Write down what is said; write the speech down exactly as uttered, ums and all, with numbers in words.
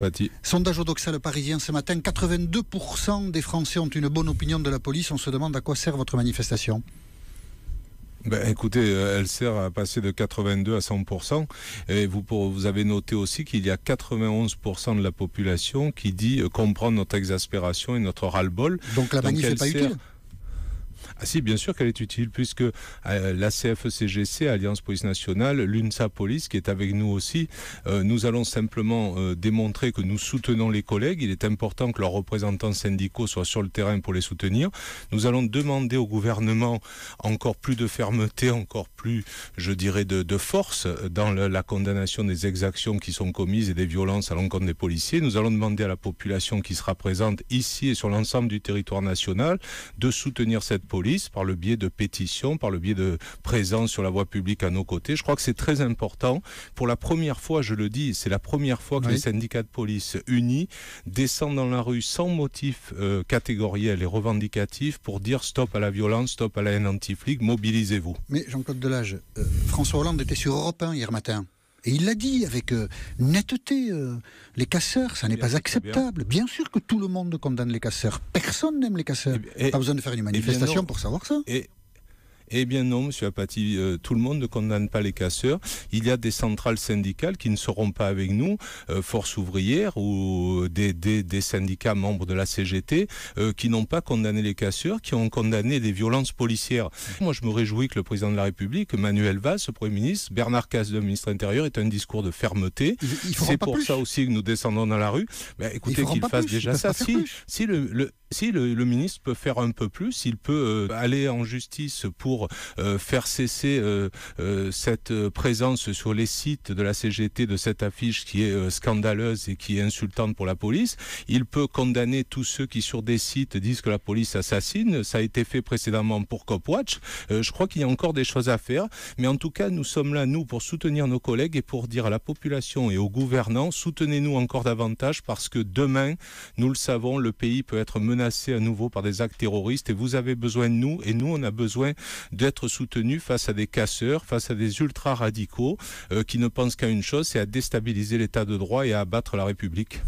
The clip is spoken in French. Patti. Sondage au Doxa, le Parisien, ce matin, quatre-vingt-deux pour cent des Français ont une bonne opinion de la police. On se demande à quoi sert votre manifestation. Ben, écoutez, elle sert à passer de quatre-vingt-deux à cent pour cent. Et vous, pour, vous avez noté aussi qu'il y a quatre-vingt-onze pour cent de la population qui dit comprendre notre exaspération et notre ras-le-bol. Donc la manif n'est pas sert... utile. Ah si, bien sûr qu'elle est utile, puisque euh, la C F E C G C, Alliance Police Nationale, l'UNSA Police, qui est avec nous aussi, euh, nous allons simplement euh, démontrer que nous soutenons les collègues. Il est important que leurs représentants syndicaux soient sur le terrain pour les soutenir. Nous allons demander au gouvernement encore plus de fermeté, encore plus, je dirais, de, de force dans le, la condamnation des exactions qui sont commises et des violences à l'encontre des policiers. Nous allons demander à la population qui sera présente ici et sur l'ensemble du territoire national de soutenir cette police, par le biais de pétitions, par le biais de présence sur la voie publique à nos côtés. Je crois que c'est très important. Pour la première fois, je le dis, c'est la première fois que oui. les syndicats de police unis descendent dans la rue sans motif euh, catégoriel et revendicatif pour dire stop à la violence, stop à la haine anti-flic, mobilisez-vous. Mais Jean-Claude Delage, euh, François Hollande était sur Europe un hier matin. Et il l'a dit avec euh, netteté, euh, les casseurs, ça n'est pas acceptable. Bien. bien sûr que tout le monde condamne les casseurs. Personne n'aime les casseurs. Et, et, pas besoin de faire une manifestation pour savoir ça. Et... Eh bien non, monsieur Apathy, euh, tout le monde ne condamne pas les casseurs. Il y a des centrales syndicales qui ne seront pas avec nous, euh, Force ouvrière ou des, des, des syndicats membres de la C G T, euh, qui n'ont pas condamné les casseurs, qui ont condamné des violences policières. Moi, je me réjouis que le président de la République, Manuel Valls, le Premier ministre, Bernard Cazeneuve, ministre intérieur, ait un discours de fermeté. C'est pour plus. ça aussi que nous descendons dans la rue. Ben, écoutez, qu'il fasse plus. déjà ça. Si, si le... le Si le, le ministre peut faire un peu plus, il peut euh, aller en justice pour euh, faire cesser euh, euh, cette présence sur les sites de la C G T de cette affiche qui est euh, scandaleuse et qui est insultante pour la police. Il peut condamner tous ceux qui sur des sites disent que la police assassine. Ça a été fait précédemment pour Copwatch. Euh, je crois qu'il y a encore des choses à faire. Mais en tout cas, nous sommes là, nous, pour soutenir nos collègues et pour dire à la population et aux gouvernants, soutenez-nous encore davantage parce que demain, nous le savons, le pays peut être menacé menacés à nouveau par des actes terroristes et vous avez besoin de nous et nous on a besoin d'être soutenus face à des casseurs, face à des ultra-radicaux euh, qui ne pensent qu'à une chose, c'est à déstabiliser l'état de droit et à abattre la République.